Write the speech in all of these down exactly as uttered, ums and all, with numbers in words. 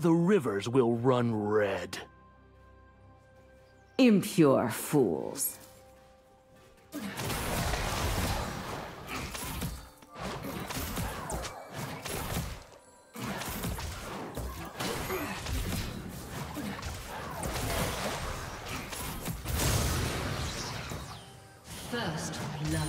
the rivers will run red. Impure fools. First blood.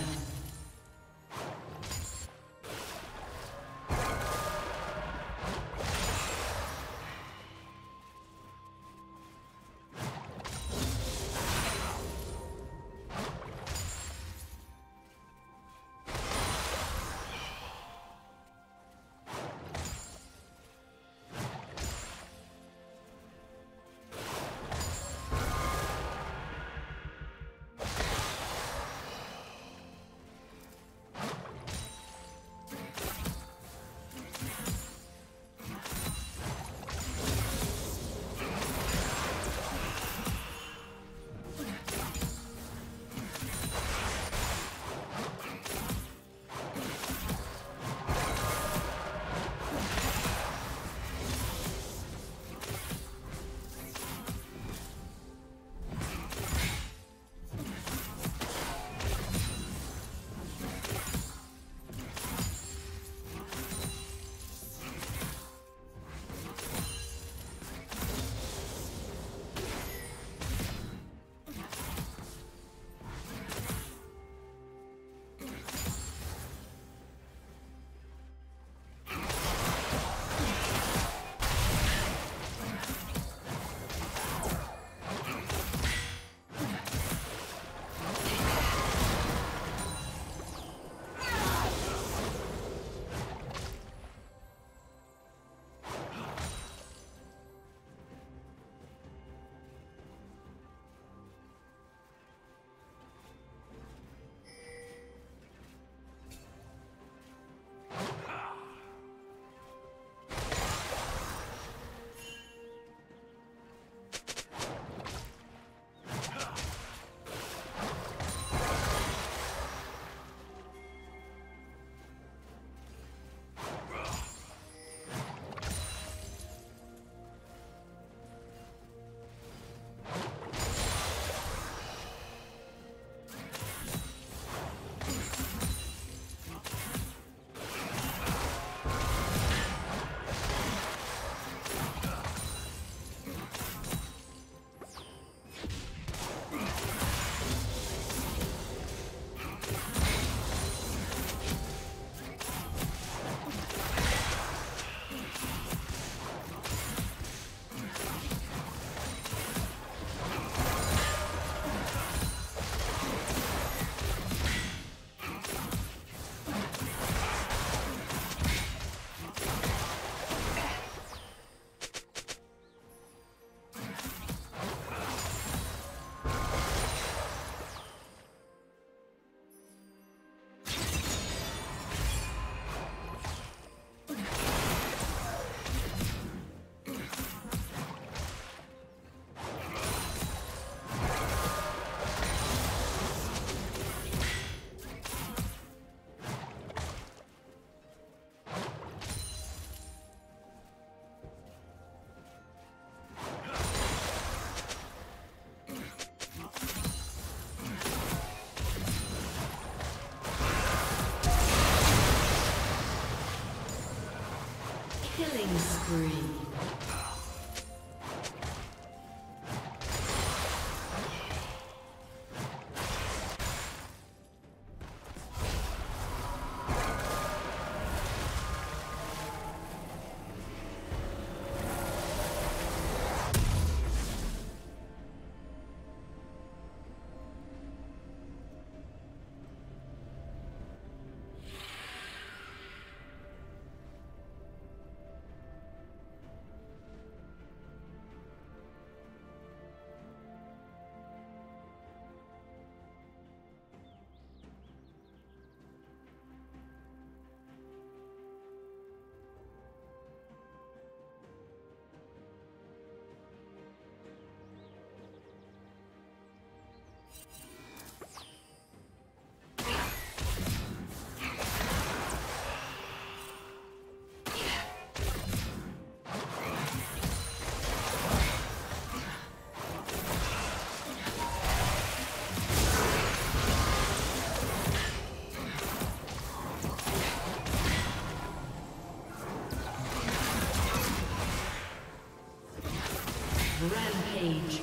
Rampage.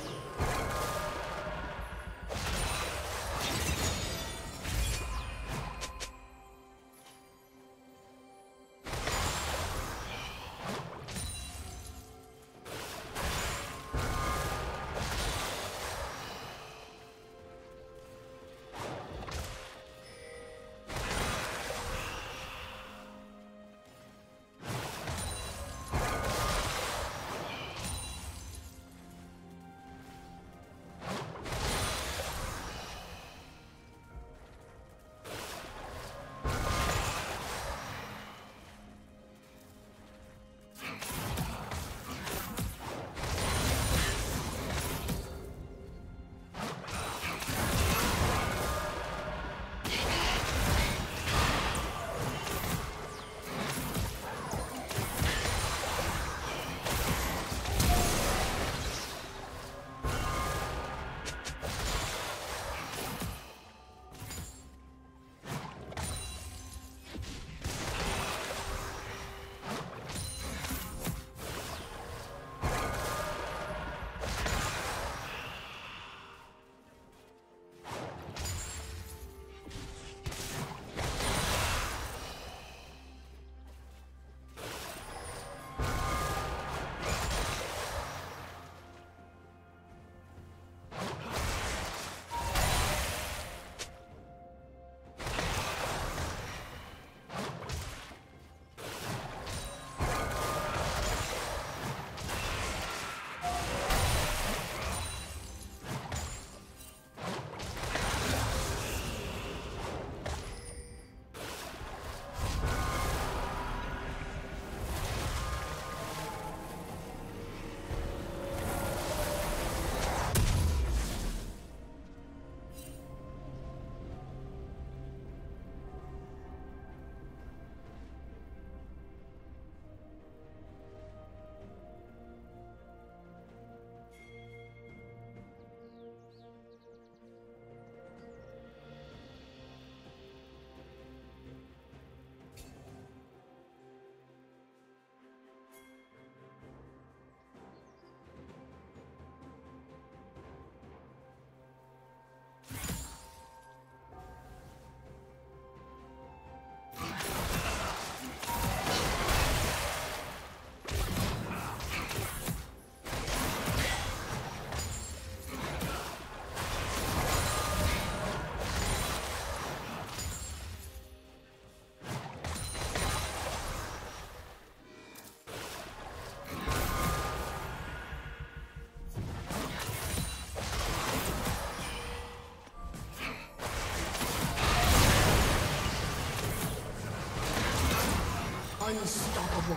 Unstoppable.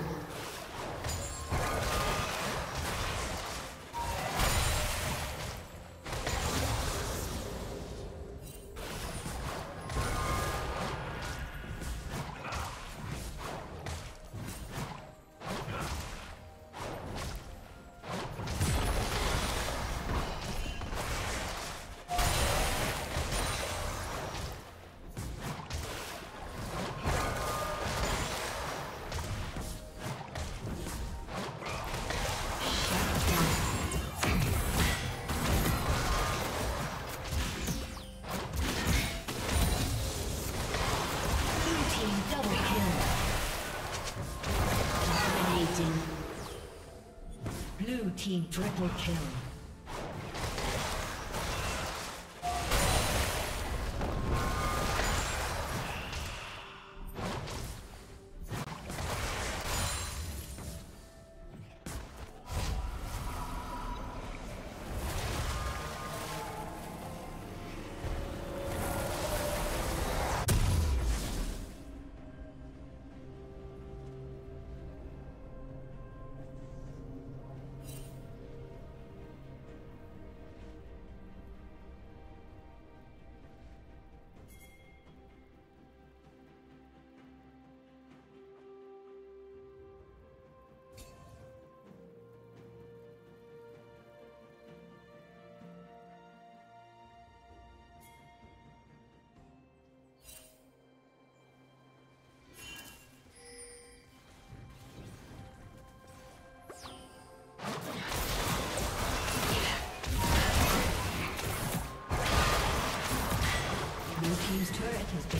Team triple kill.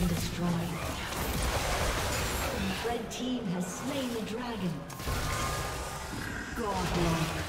been destroyed. The red team has slain the dragon. Godlike.